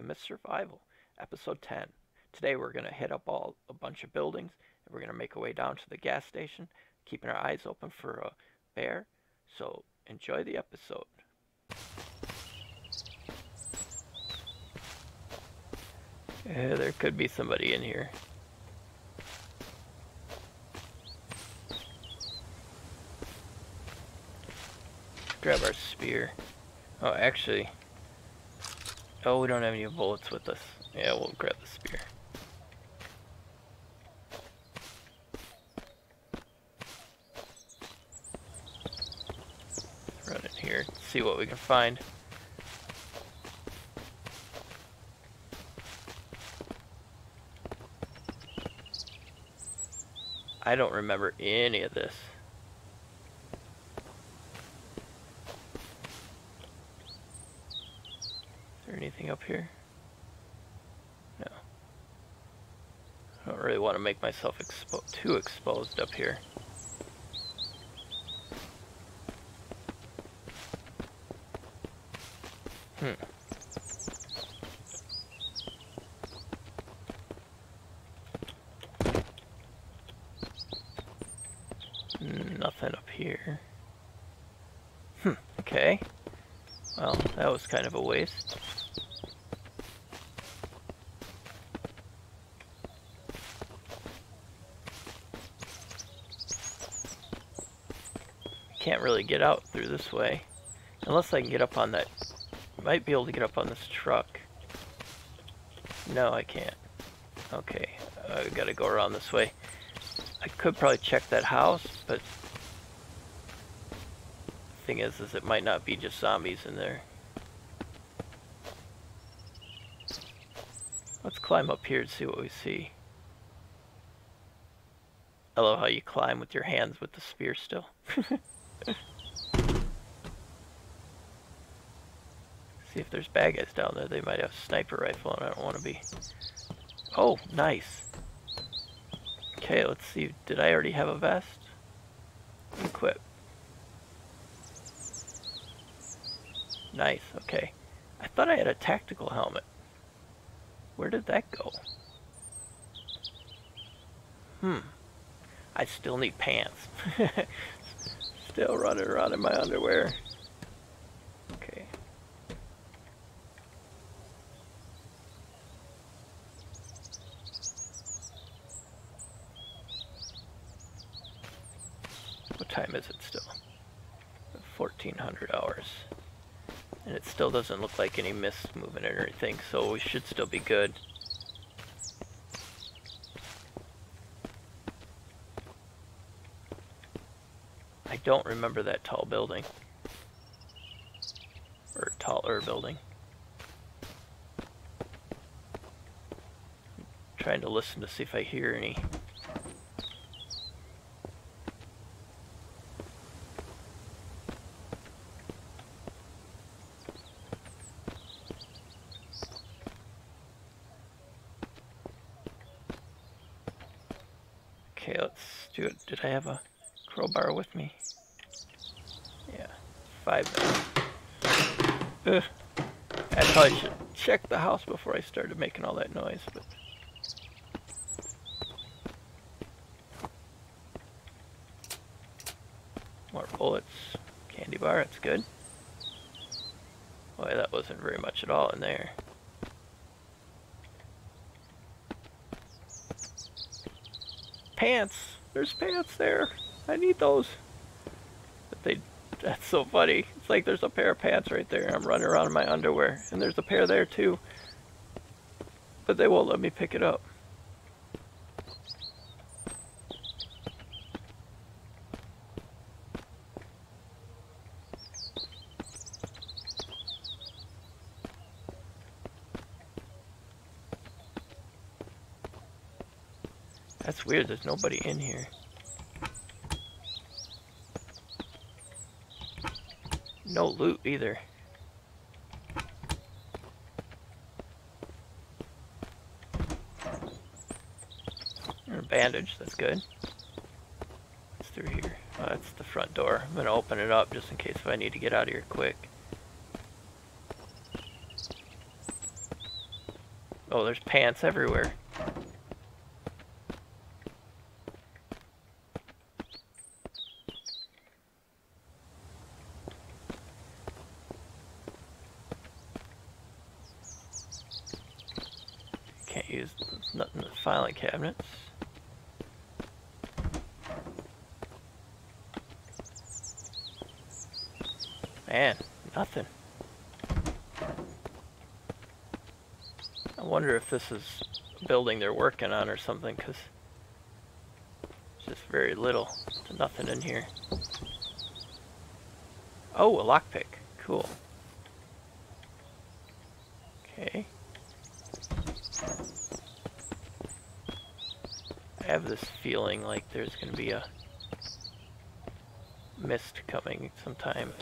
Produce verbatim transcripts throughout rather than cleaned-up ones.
to Mist Survival, Episode ten. Today we're going to hit up all a bunch of buildings, and we're going to make our way down to the gas station, keeping our eyes open for a bear. So enjoy the episode. Yeah, there could be somebody in here. Grab our spear. Oh, actually. Oh, we don't have any bullets with us. Yeah, we'll grab the spear. Let's run in here, see what we can find. I don't remember any of this. Anything up here? No. I don't really want to make myself expo too exposed up here. Hmm. Nothing up here. Hmm. Okay. Well, that was kind of a waste. Can't really get out through this way unless I can get up on that. Might be able to get up on this truck. No, I can't. Okay, I gotta go around this way. I could probably check that house, but the thing is is it might not be just zombies in there. Let's climb up here and see what we see. I love how you climb with your hands with the spear still. See if there's bad guys down there. They might have a sniper rifle and I don't want to be. Oh, nice. Okay, let's see. Did I already have a vest? Equip. Nice, okay. I thought I had a tactical helmet. Where did that go? Hmm. I still need pants. Still running around in my underwear. Okay. What time is it still? fourteen hundred hours. And it still doesn't look like any mist moving or anything, so we should still be good. I don't remember that tall building. Or taller building. I'm trying to listen to see if I hear any. Okay, let's do it. Did I have a crowbar with me? Yeah, five minutes. Ugh. I probably should check the house before I started making all that noise, but more bullets, candy bar, that's good. Boy, that wasn't very much at all in there. Pants! There's pants there! I need those. But they, that's so funny. It's like there's a pair of pants right there. I'm running around in my underwear. And there's a pair there too. But they won't let me pick it up. That's weird. There's nobody in here. No loot either. And a bandage, that's good. What's through here? Oh, that's the front door. I'm gonna open it up just in case if I need to get out of here quick. Oh, there's pants everywhere. Can't use nothing in the filing cabinets. Man, nothing. I wonder if this is a building they're working on or something, because it's just very little to nothing in here. Oh, a lockpick. Cool. Okay. I have this feeling like there's going to be a mist coming sometime.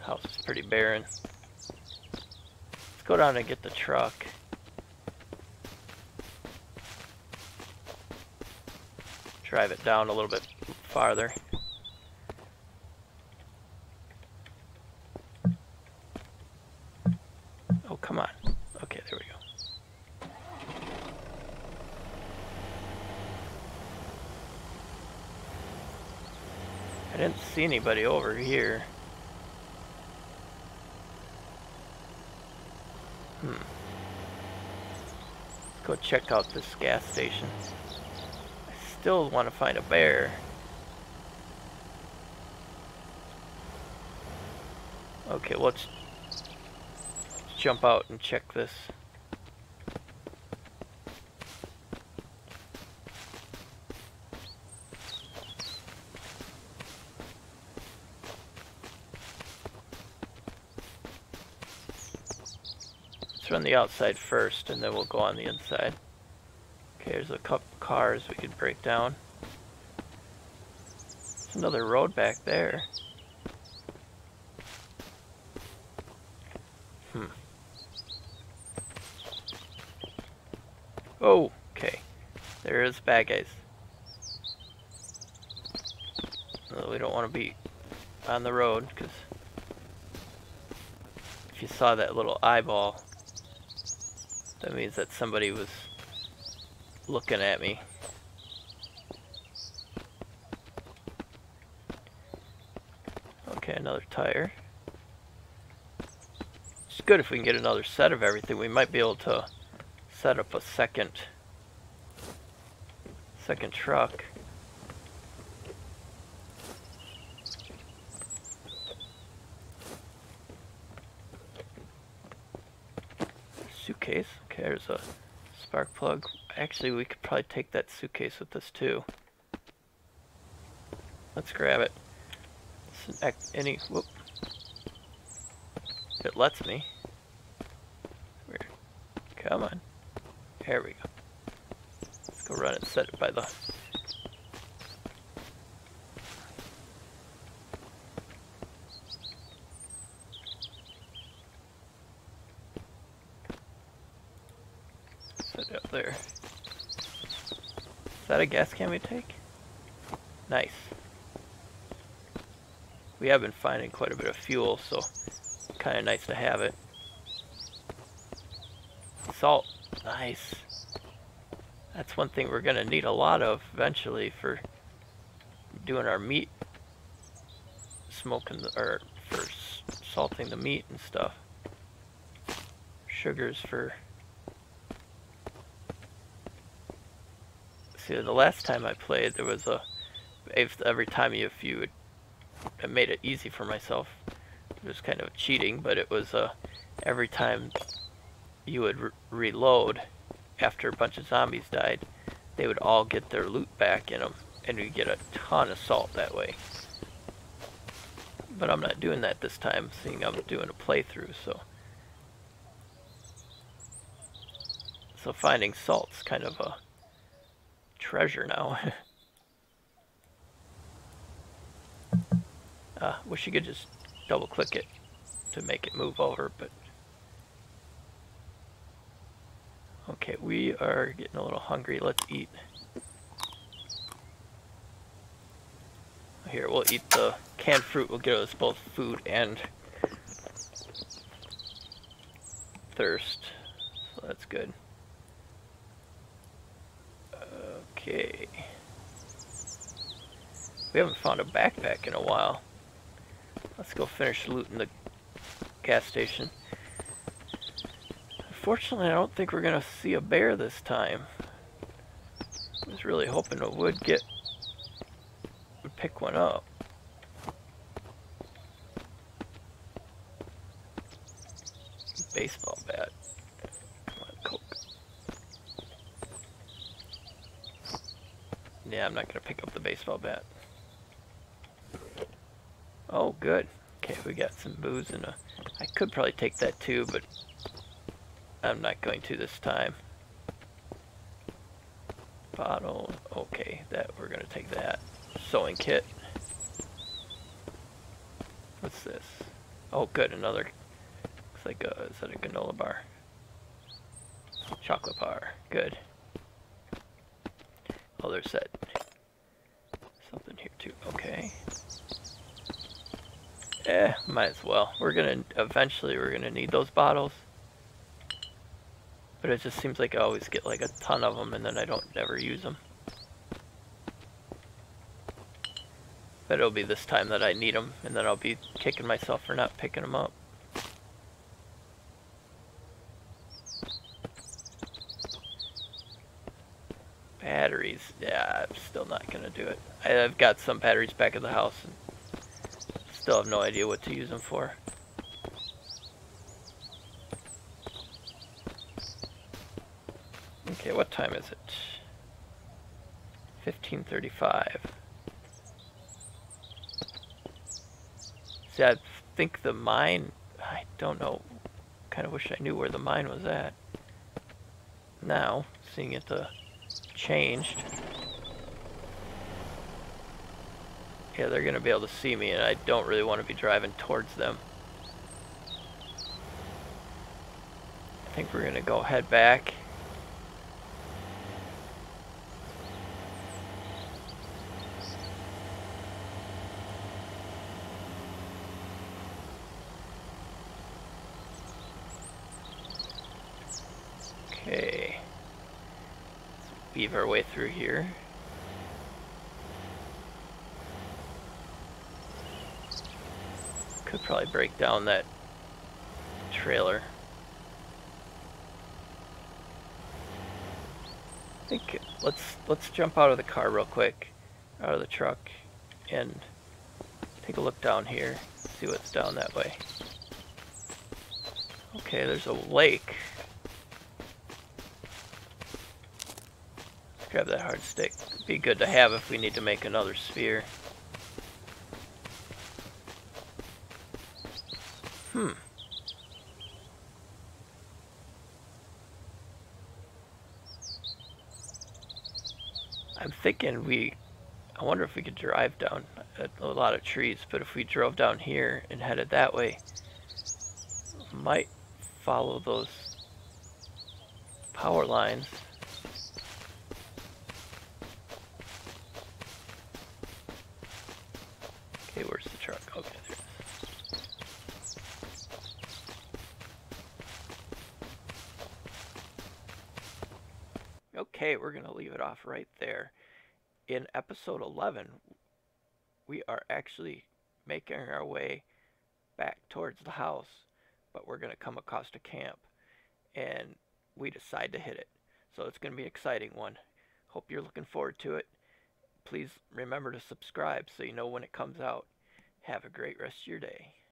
House is pretty barren. Let's go down and get the truck. Drive it down a little bit farther. Oh, come on. Okay, there we go. I didn't see anybody over here. Hmm. Let's go check out this gas station. I still want to find a bear. Okay, well, let's, let's jump out and check this. Run the outside first and then we'll go on the inside. Okay, there's a couple cars we could break down. There's another road back there. Hmm. Oh, okay. There is bad guys. Well, we don't want to be on the road, because if you saw that little eyeball, that means that somebody was looking at me. Okay, another tire. It's good if we can get another set of everything. We might be able to set up a second second truck. Suitcase. Okay, there's a spark plug. Actually, we could probably take that suitcase with us too. Let's grab it. It's an act, any, whoop. It lets me. Weird. Come on. Here we go. Let's go run and set it by the. Up there. Is that a gas can we take? Nice. We have been finding quite a bit of fuel, so kind of nice to have it. Salt. Nice. That's one thing we're going to need a lot of eventually for doing our meat. Smoking the, or for salting the meat and stuff. Sugars for. The last time I played, there was a if every time you if you would, I made it easy for myself. It was kind of cheating, but it was uh, every time you would re reload after a bunch of zombies died, they would all get their loot back in them, and you get a ton of salt that way. But I'm not doing that this time, seeing I'm doing a playthrough, so so finding salt's kind of a treasure now. uh, wish you could just double click it to make it move over, but okay, we are getting a little hungry. Let's eat. Here, we'll eat the canned fruit. We'll get us both food and thirst, so that's good. Okay. We haven't found a backpack in a while. Let's go finish looting the gas station. Unfortunately, I don't think we're going to see a bear this time. I was really hoping it would get, would pick one up. Baseball bat. Coke. Yeah, I'm not going to pick up the baseball bat. Oh, good. Okay, we got some booze and a... I could probably take that too, but I'm not going to this time. Bottle. Okay, that we're going to take that. Sewing kit. What's this? Oh, good. Another... Looks like a... Is that a granola bar? Chocolate bar. Good. Oh, there's that. Something here too. Okay. Eh, might as well. We're gonna, eventually we're gonna need those bottles. But it just seems like I always get like a ton of them and then I don't ever use them. But it'll be this time that I need them and then I'll be kicking myself for not picking them up. Batteries. Yeah, I'm still not gonna do it. I've got some batteries back at the house. And still have no idea what to use them for. Okay, what time is it? fifteen thirty-five. See, I think the mine, I don't know, kind of wish I knew where the mine was at. Now, seeing it uh, changed. Yeah, they're going to be able to see me, and I don't really want to be driving towards them. I think we're going to go head back. Okay. Let's weave our way through here. Could probably break down that trailer. I think let's let's jump out of the car real quick, out of the truck, and take a look down here, see what's down that way. Okay, there's a lake. Let's grab that hard stick. It'd be good to have if we need to make another sphere. Hmm. I'm thinking we... I wonder if we could drive down a lot of trees, but if we drove down here and headed that way, might follow those power lines. Okay, where's the truck? Okay, there. Okay, we're going to leave it off right there. In episode eleven, we are actually making our way back towards the house, but we're going to come across a camp, and we decide to hit it. So it's going to be an exciting one. Hope you're looking forward to it. Please remember to subscribe so you know when it comes out. Have a great rest of your day.